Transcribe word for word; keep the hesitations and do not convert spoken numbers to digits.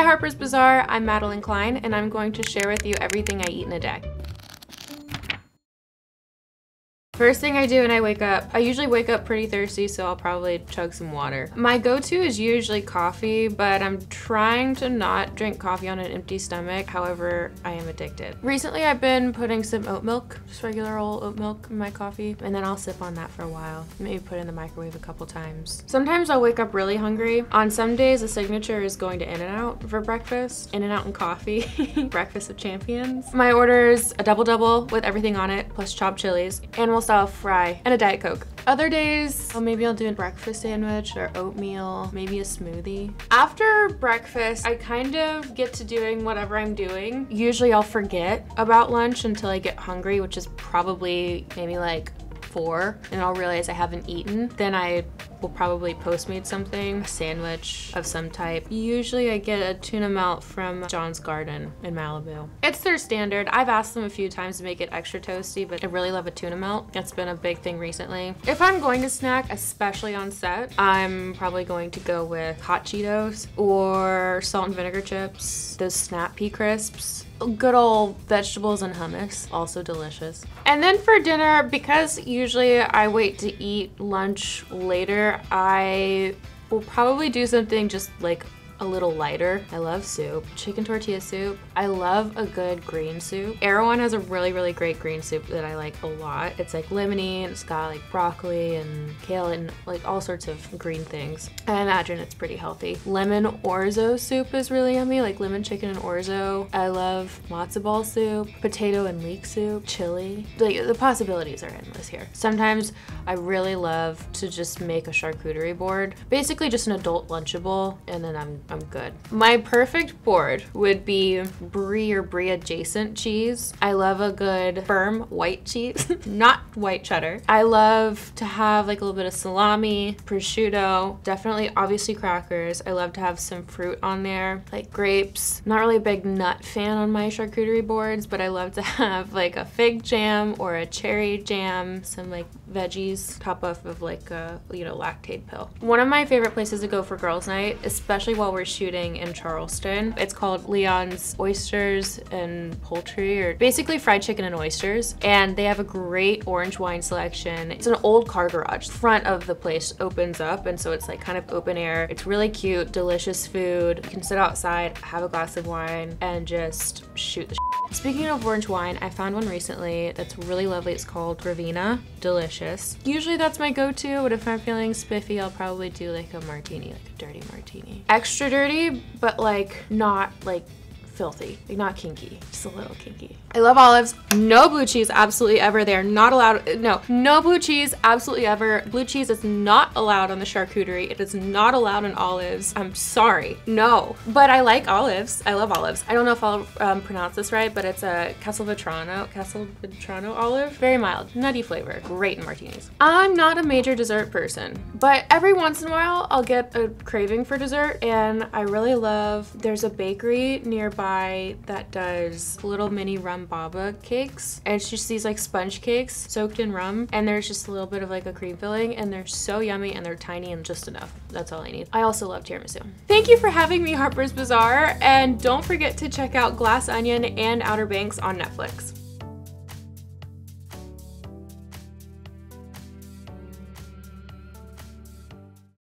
Hi Harper's Bazaar, I'm Madelyn Cline, and I'm going to share with you everything I eat in a day. First thing I do when I wake up, I usually wake up pretty thirsty, so I'll probably chug some water. My go-to is usually coffee, but I'm trying to not drink coffee on an empty stomach. However, I am addicted. Recently, I've been putting some oat milk, just regular old oat milk in my coffee, and then I'll sip on that for a while. Maybe put it in the microwave a couple times. Sometimes I'll wake up really hungry. On some days, a signature is going to In-N-Out for breakfast. In-N-Out and coffee, breakfast of champions. My order is a double-double with everything on it, plus chopped chilies, and we'll I'll fry and a Diet Coke. Other days, oh, maybe I'll do a breakfast sandwich or oatmeal, maybe a smoothie. After breakfast, I kind of get to doing whatever I'm doing. Usually I'll forget about lunch until I get hungry, which is probably maybe like four, and I'll realize I haven't eaten. Then I will probably Postmate something, a sandwich of some type. Usually I get a tuna melt from John's Garden in Malibu. It's their standard. I've asked them a few times to make it extra toasty, but I really love a tuna melt. That's been a big thing recently. If I'm going to snack, especially on set, I'm probably going to go with Hot Cheetos or salt and vinegar chips, those snap pea crisps. Good old vegetables and hummus, also delicious. And then for dinner, because usually I wait to eat lunch later, I will probably do something just like a little lighter. I love soup, chicken tortilla soup. I love a good green soup. Erewhon has a really, really great green soup that I like a lot. It's like lemony, and it's got like broccoli and kale and like all sorts of green things. I imagine it's pretty healthy. Lemon orzo soup is really yummy, like lemon chicken and orzo. I love matzo ball soup, potato and leek soup, chili. Like the possibilities are endless here. Sometimes I really love to just make a charcuterie board, basically just an adult Lunchable, and then I'm I'm good. My perfect board would be brie or brie adjacent cheese. I love a good firm white cheese, not white cheddar. I love to have like a little bit of salami, prosciutto, definitely obviously crackers. I love to have some fruit on there, like grapes. Not really a big nut fan on my charcuterie boards, but I love to have like a fig jam or a cherry jam, some like veggies, top off of like a, you know, Lactaid pill. One of my favorite places to go for girls' night, especially while we're We're shooting in Charleston. It's called Leon's Oysters and Poultry, or basically fried chicken and oysters. And they have a great orange wine selection. It's an old car garage. Front of the place opens up, and so it's like kind of open air. It's really cute, delicious food. You can sit outside, have a glass of wine, and just shoot the shit. Speaking of orange wine, I found one recently that's really lovely. It's called Ravina. Delicious. Usually that's my go-to, but if I'm feeling spiffy, I'll probably do like a martini, like a dirty martini. Extra dirty, but like not like filthy, like not kinky, just a little kinky. I love olives. No blue cheese, absolutely ever. They are not allowed. No, no blue cheese, absolutely ever. Blue cheese is not allowed on the charcuterie. It is not allowed on olives. I'm sorry, no. But I like olives. I love olives. I don't know if I'll um, pronounce this right, but it's a Castelvetrano, Castelvetrano olive. Very mild, nutty flavor. Great in martinis. I'm not a major dessert person, but every once in a while I'll get a craving for dessert, and I really love. There's a bakery nearby that does little mini rum baba cakes, and it's just these like sponge cakes soaked in rum, and there's just a little bit of like a cream filling, and they're so yummy, and they're tiny and just enough. That's all I need. I also love tiramisu. Thank you for having me, Harper's Bazaar, and don't forget to check out Glass Onion and Outer Banks on Netflix.